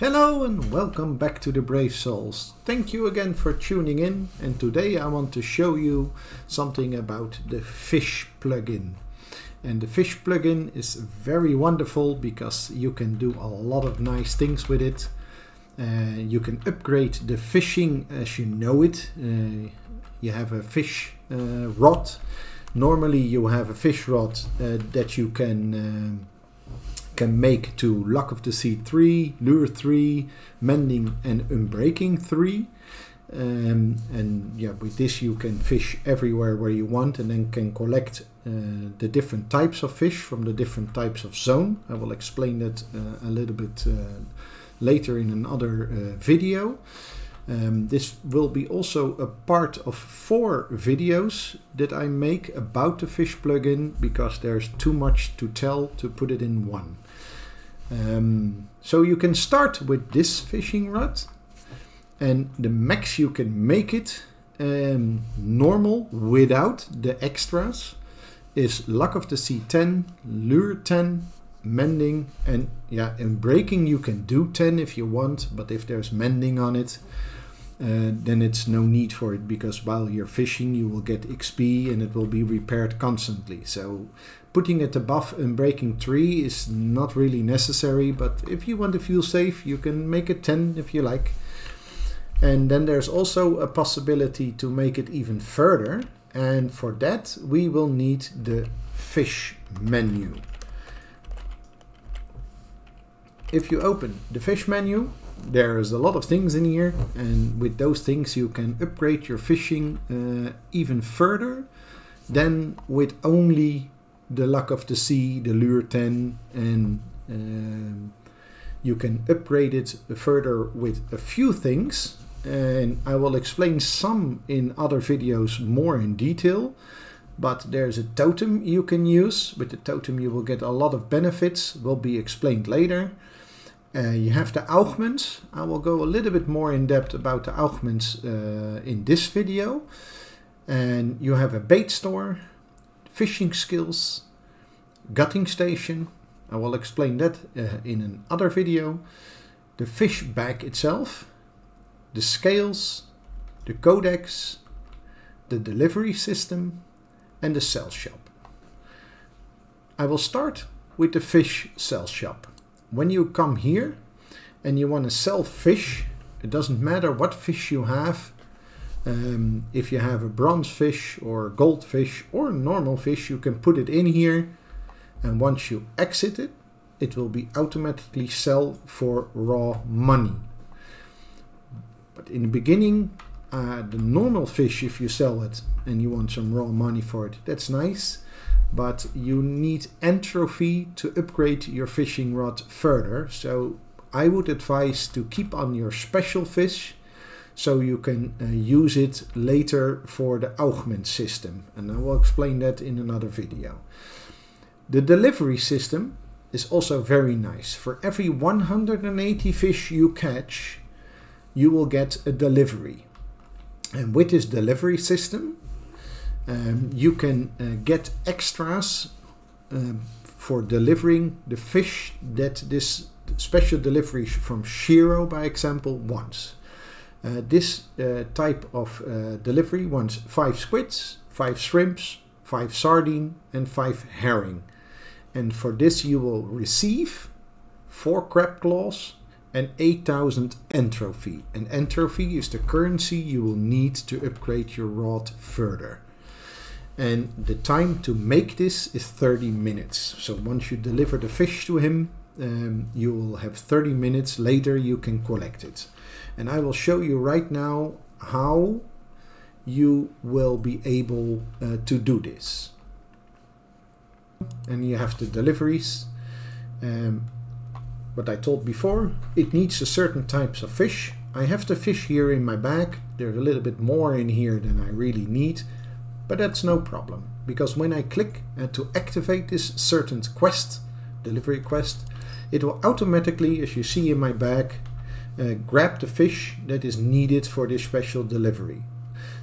Hello and welcome back to The Brave Souls. Thank you again for tuning in, and today I want to show you something about the fish plugin. And the fish plugin is very wonderful because you can do a lot of nice things with it. You can upgrade the fishing as you know it. You have a fish rod. Normally you have a fish rod that you can make to Lock of the Sea 3, Lure 3, Mending and Unbreaking 3. And yeah, with this you can fish everywhere where you want, and then can collect the different types of fish from the different types of zone. I will explain that a little bit later in another video. This will be also a part of 4 videos that I make about the fish plugin, because there's too much to tell to put it in one. So you can start with this fishing rod, and the max you can make it normal without the extras is Lock of the Sea 10, Lure 10, Mending, and yeah, in Breaking you can do 10 if you want, but if there's mending on it, then it's no need for it, because while you're fishing you will get XP and it will be repaired constantly. So putting it above Unbreaking 3 is not really necessary, but if you want to feel safe you can make it 10 if you like. And then there's also a possibility to make it even further, and for that we will need the fish menu. If you open the fish menu, there's a lot of things in here, and with those things you can upgrade your fishing even further than with only the Luck of the Sea, the Lure 10, and you can upgrade it further with a few things, and I will explain some in other videos more in detail. But there's a totem you can use. With the totem you will get a lot of benefits, will be explained later. You have the augments. I will go a little bit more in depth about the augments in this video. And you have a bait store, fishing skills, gutting station. I will explain that in another video. The fish bag itself, the scales, the codex, the delivery system, and the sell shop. I will start with the fish sell shop. When you come here and you want to sell fish, it doesn't matter what fish you have. If you have a bronze fish or gold fish or normal fish, you can put it in here, and once you exit it, it will be automatically sell for raw money. But in the beginning, the normal fish, if you sell it and you want some raw money for it, that's nice, but you need entropy to upgrade your fishing rod further. So I would advise to keep on your special fish, so you can use it later for the augment system, and I will explain that in another video. The delivery system is also very nice. For every 180 fish you catch, you will get a delivery. And with this delivery system, you can get extras for delivering the fish that this special delivery from Shiro, by example, wants. This type of delivery wants 5 squids, 5 shrimps, 5 sardine, and 5 herring. And for this you will receive 4 crab claws, and 8,000 entrophy. And entrophy is the currency you will need to upgrade your rod further. And the time to make this is 30 minutes. So once you deliver the fish to him, you will have 30 minutes later you can collect it. And I will show you right now how you will be able to do this. And you have the deliveries. What I told before, it needs a certain types of fish. I have the fish here in my bag. There's a little bit more in here than I really need, but that's no problem, because when I click to activate this certain quest, delivery quest, it will automatically, as you see in my bag, grab the fish that is needed for this special delivery.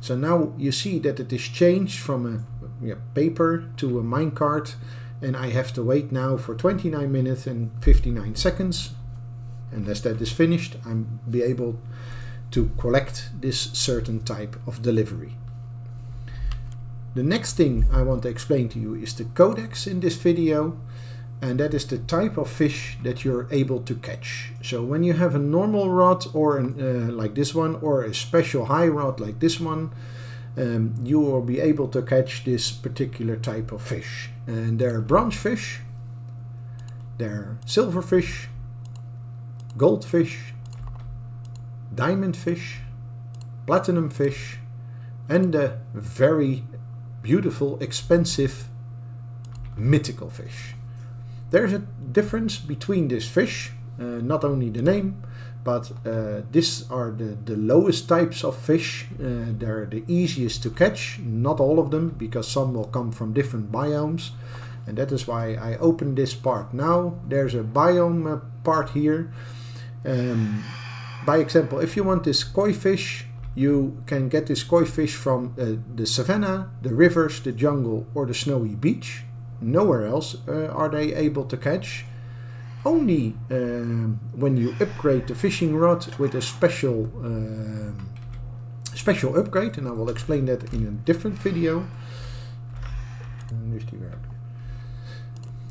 So now you see that it is changed from a paper to a minecart. And I have to wait now for 29 minutes and 59 seconds And as that is finished, I'll be able to collect this certain type of delivery. The next thing I want to explain to you is the codex in this video, and that is the type of fish that you're able to catch. So when you have a normal rod or like this one, or a special high rod like this one, you will be able to catch this particular type of fish. And there are bronze fish, there are silverfish, goldfish, diamond fish, platinum fish, and the very beautiful, expensive, mythical fish. There's a difference between this fish, not only the name, but these are the lowest types of fish. They're the easiest to catch, not all of them, because some will come from different biomes. And that is why I open this part now. There's a biome part here. By example, if you want this koi fish, you can get this koi fish from the savanna, the rivers, the jungle, or the snowy beach. Nowhere else are they able to catch. Only when you upgrade the fishing rod with a special, special upgrade, and I will explain that in a different video.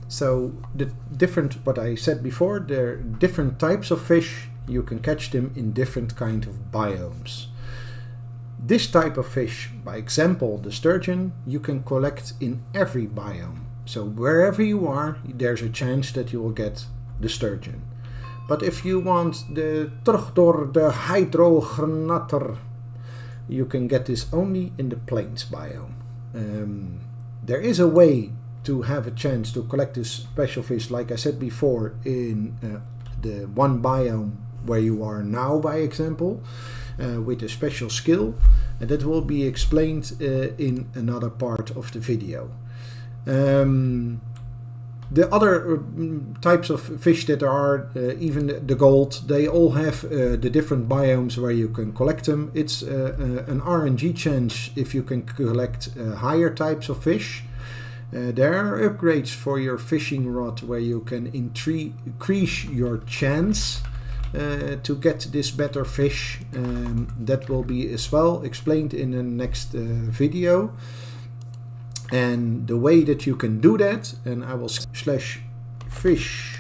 So the different, what I said before, there are different types of fish. You can catch them in different kind of biomes. This type of fish, by example the sturgeon, you can collect in every biome. So wherever you are, there's a chance that you will get the sturgeon. But if you want the Trogdor, the hydrognatter, you can get this only in the plains biome. There is a way to have a chance to collect this special fish, like I said before, in the one biome where you are now, by example, with a special skill, and that will be explained in another part of the video. The other types of fish that are, even the gold, they all have the different biomes where you can collect them. It's an RNG chance if you can collect higher types of fish. There are upgrades for your fishing rod where you can increase your chance to get this better fish. That will be as well explained in the next video. And the way that you can do that, and I will slash fish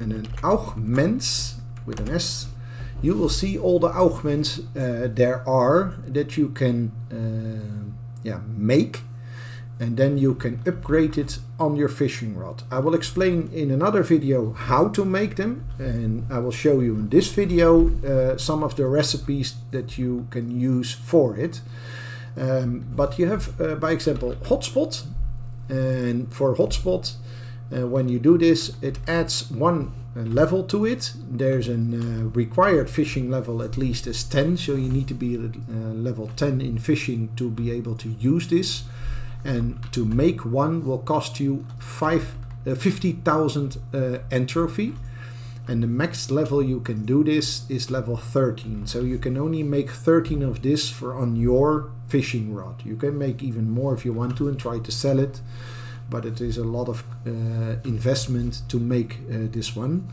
and then augments with an S, you will see all the augments there are that you can make. And then you can upgrade it on your fishing rod. I will explain in another video how to make them, and I will show you in this video some of the recipes that you can use for it. But you have, by example, hotspot, and for hotspot, when you do this, it adds one level to it. There's a required fishing level at least as 10, so you need to be at level 10 in fishing to be able to use this. And to make one will cost you 50,000 entropy. And the max level you can do this is level 13. So you can only make 13 of this on your fishing rod. You can make even more if you want to and try to sell it. But it is a lot of investment to make this one.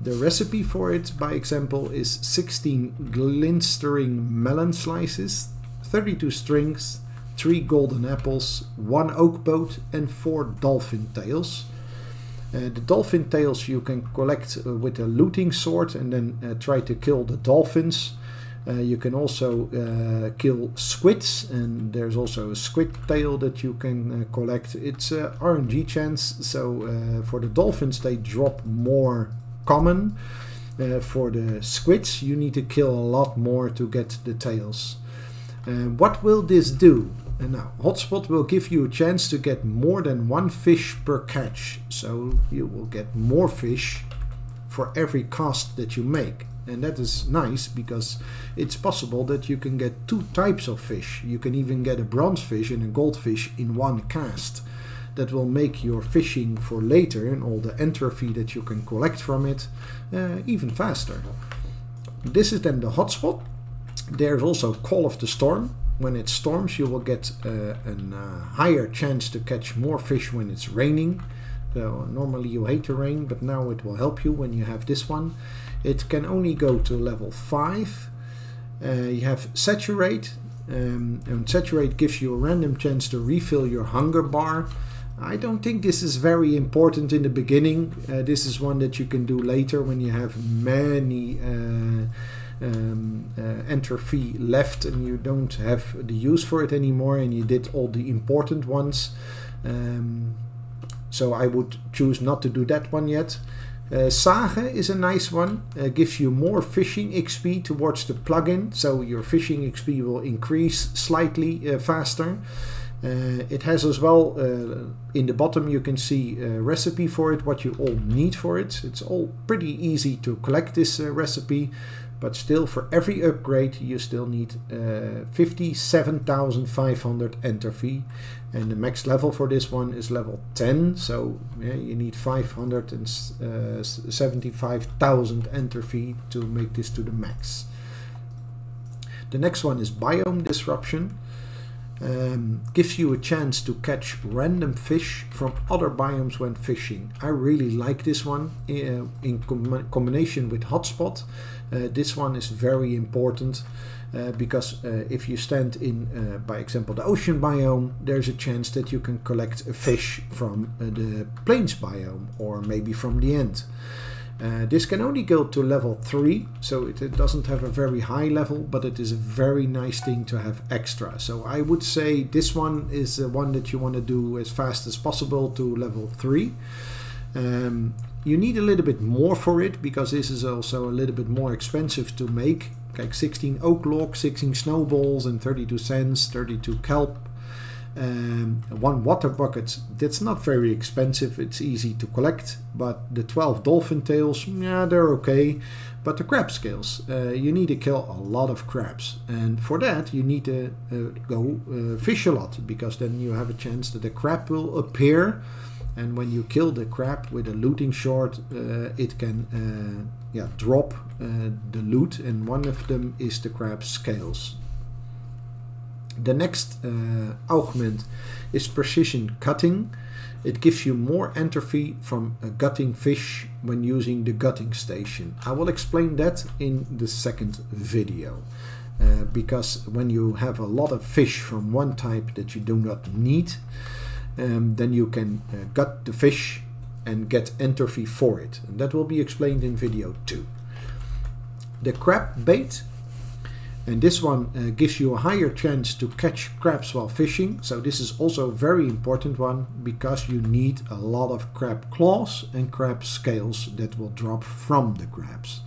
The recipe for it, by example, is 16 glistering melon slices, 32 strings, 3 golden apples, 1 oak boat, and 4 dolphin tails. The dolphin tails you can collect with a looting sword and then try to kill the dolphins. You can also kill squids, and there's also a squid tail that you can collect. It's an RNG chance, so for the dolphins they drop more common. For the squids you need to kill a lot more to get the tails. What will this do? And now, hotspot will give you a chance to get more than one fish per catch. So you will get more fish for every cast that you make. And that is nice because it's possible that you can get two types of fish. You can even get a bronze fish and a goldfish in one cast. That will make your fishing for later and all the entropy that you can collect from it even faster. This is then the hotspot. There's also Call of the Storm. When it storms you will get a higher chance to catch more fish when it's raining. Normally you hate terrain, but now it will help you when you have this one. It can only go to level 5. You have Saturate, and Saturate gives you a random chance to refill your hunger bar. I don't think this is very important in the beginning. This is one that you can do later when you have many enter fee left and you don't have the use for it anymore and you did all the important ones. So I would choose not to do that one yet. Sage is a nice one, gives you more fishing XP towards the plugin, so your fishing XP will increase slightly faster. It has as well, in the bottom you can see a recipe for it, what you all need for it. It's all pretty easy to collect this recipe, but still for every upgrade you still need 57,500 enter fee. And the max level for this one is level 10, so yeah, you need 575,000 enter fee to make this to the max. The next one is Biome Disruption. Gives you a chance to catch random fish from other biomes when fishing. I really like this one in combination with Hotspot. This one is very important because if you stand in, by example, the ocean biome, there's a chance that you can collect a fish from the plains biome or maybe from the end. This can only go to level 3, so it doesn't have a very high level, but it is a very nice thing to have extra. So I would say this one is the one that you want to do as fast as possible to level 3. You need a little bit more for it, because this is also a little bit more expensive to make. Like 16 oak log, 16 snowballs and 32 cents, 32 kelp. 1 water bucket, that's not very expensive, it's easy to collect, but the 12 dolphin tails, yeah, they're okay. But the crab scales, you need to kill a lot of crabs, and for that you need to go fish a lot, because then you have a chance that the crab will appear, and when you kill the crab with a looting short, it can drop the loot, and one of them is the crab scales. The next augment is Precision Gutting. It gives you more enter fee from gutting fish when using the gutting station. I will explain that in the second video. Because when you have a lot of fish from one type that you do not need, then you can gut the fish and get enter fee for it. And that will be explained in video 2. The Crab Bait. And this one gives you a higher chance to catch crabs while fishing. So this is also a very important one, because you need a lot of crab claws and crab scales that will drop from the crabs.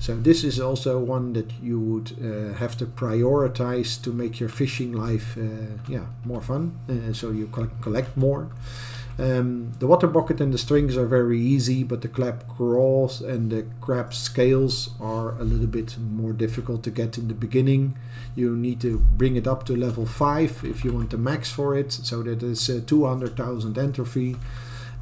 So this is also one that you would have to prioritize to make your fishing life more fun, so you collect more. The water bucket and the strings are very easy, but the crab claws and the crab scales are a little bit more difficult to get in the beginning. You need to bring it up to level 5 if you want the max for it, so that is 200,000 enter fee.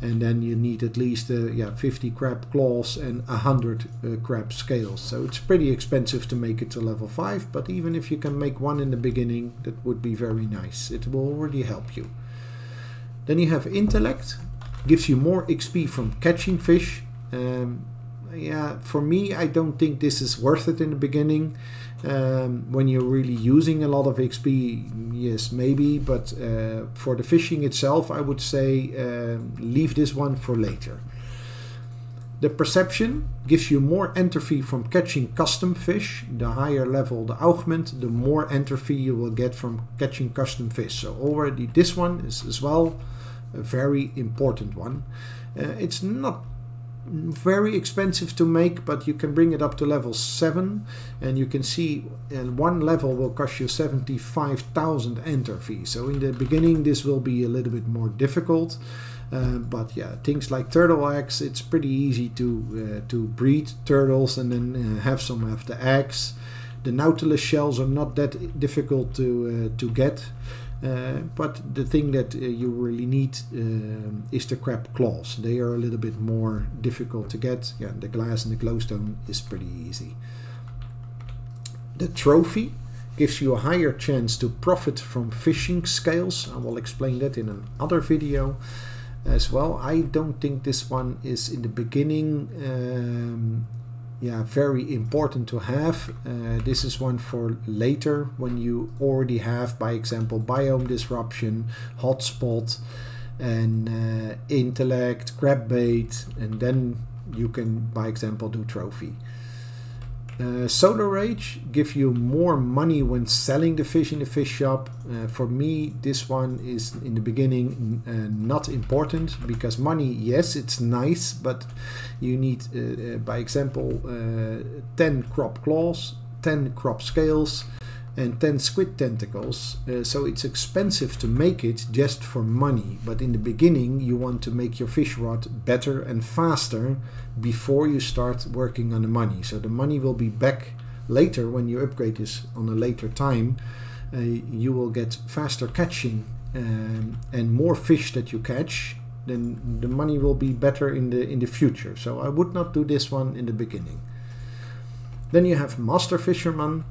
And then you need at least 50 crab claws and 100 crab scales. So it's pretty expensive to make it to level 5, but even if you can make one in the beginning, that would be very nice. It will already help you. Then you have Intellect, gives you more XP from catching fish. For me, I don't think this is worth it in the beginning. When you're really using a lot of XP, yes, maybe. But for the fishing itself, I would say leave this one for later. The Perception gives you more enter fee from catching custom fish. The higher level the augment, the more enter fee you will get from catching custom fish. So already this one is as well a very important one. It's not very expensive to make, but you can bring it up to level 7, and you can see one level will cost you 75,000 enter fee. So in the beginning this will be a little bit more difficult, but yeah, things like turtle eggs, it's pretty easy to breed turtles and then have some of the eggs. The nautilus shells are not that difficult to get. But the thing that you really need is the crab claws. They are a little bit more difficult to get. Yeah, the glass and the glowstone is pretty easy. The trophy gives you a higher chance to profit from fishing scales. I will explain that in another video. as well. I don't think this one is in the beginning yeah, very important to have. This is one for later when you already have, by example, biome disruption, hotspot, and intellect, grab bait, and then you can, by example, do trophy. Solar Rage give you more money when selling the fish in the fish shop. For me, this one is in the beginning not important, because money, yes, it's nice, but you need, by example, 10 crop claws, 10 crop scales, and 10 squid tentacles. So it's expensive to make it just for money. But in the beginning, you want to make your fish rod better and faster before you start working on the money. So the money will be back later when you upgrade this on a later time. You will get faster catching and more fish that you catch, then the money will be better in the future. So I would not do this one in the beginning. Then you have Master Fisherman,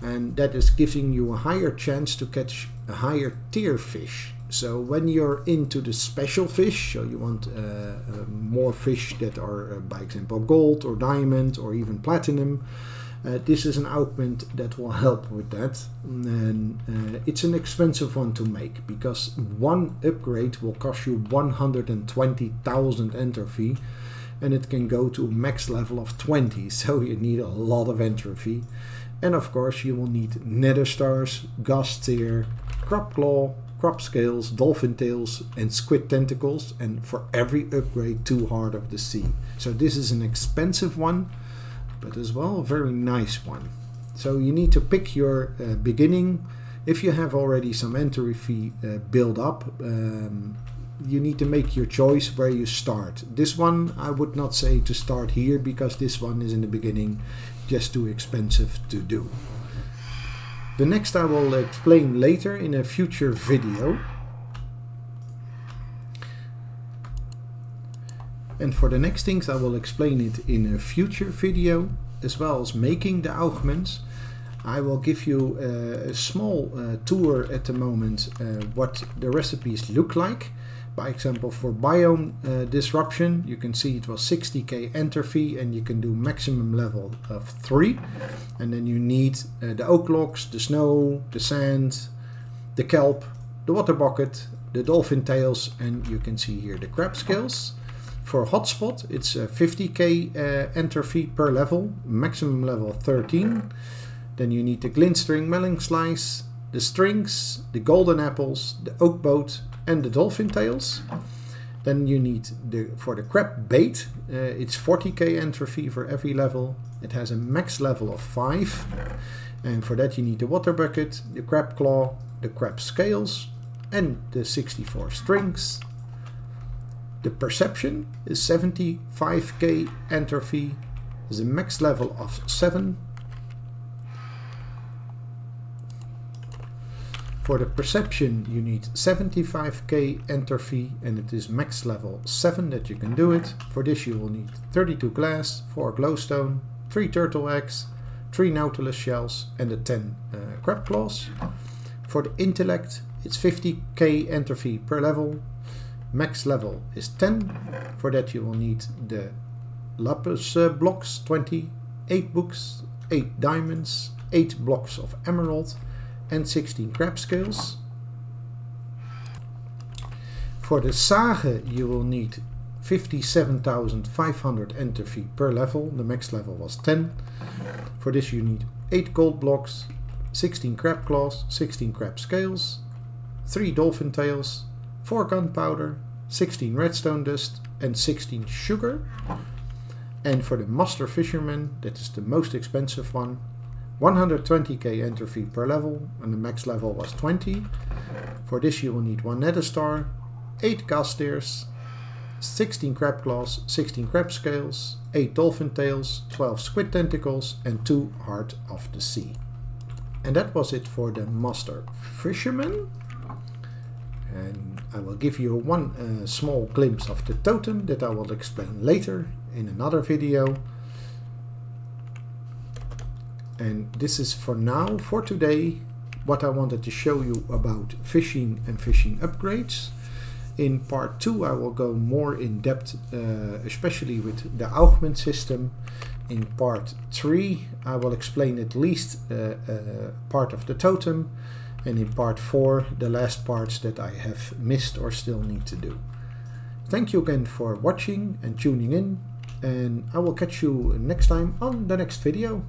and that is giving you a higher chance to catch a higher tier fish. So when you're into the special fish, so you want more fish that are, by example, gold or diamond or even platinum, this is an augment that will help with that. And it's an expensive one to make, because one upgrade will cost you 120,000 entropy, and it can go to max level of 20, so you need a lot of entropy. And of course you will need nether stars, gust tier, crop claw, crop scales, dolphin tails, and squid tentacles, and for every upgrade, 2 Heart of the Sea. So this is an expensive one, but as well a very nice one. So you need to pick your beginning. If you have already some entropy build up, you need to make your choice where you start. This one I would not say to start here, because this one is in the beginning just too expensive to do. The next I will explain later in a future video. And for the next things I will explain it in a future video, as well as making the augments. I will give you a small tour at the moment what the recipes look like. By example, for biome disruption, you can see it was 60k entropy, and you can do maximum level of 3. And then you need the oak logs, the snow, the sand, the kelp, the water bucket, the dolphin tails, and you can see here the crab scales. For hotspot, it's 50k entropy per level, maximum level 13. Then you need the glintstring melon slice, the strings, the golden apples, the oak boat, and the dolphin tails. Then you need for the crab bait, it's 40k entropy for every level. It has a max level of 5, and for that you need the water bucket, the crab claw, the crab scales, and the 64 strings. The perception is 75k entropy, is a max level of 7. For the perception, you need 75k entropy, and it is max level 7 that you can do it. For this you will need 32 glass, 4 glowstone, 3 turtle eggs, 3 nautilus shells, and the 10 crab claws. For the intellect, it's 50k entropy per level, max level is 10. For that you will need the lapis blocks, 20, 8 books, 8 diamonds, 8 blocks of emerald, and 16 crab scales. For the sage, you will need 57,500 entropy per level. The max level was 10. For this you need 8 gold blocks, 16 crab claws, 16 crab scales, 3 dolphin tails, 4 gunpowder, 16 redstone dust, and 16 sugar. And for the master fisherman, that is the most expensive one, 120k entropy per level, and the max level was 20. For this you will need 1 nether star, 8 gust tiers, 16 crab claws, 16 crab scales, 8 dolphin tails, 12 squid tentacles, and 2 Heart of the Sea. And that was it for the master fisherman. And I will give you one small glimpse of the totem that I will explain later in another video. And this is for now, for today, what I wanted to show you about fishing and fishing upgrades. In part 2 I will go more in depth, especially with the augment system. In part 3 I will explain at least part of the totem, and in part 4 the last parts that I have missed or still need to do. Thank you again for watching and tuning in, and I will catch you next time on the next video.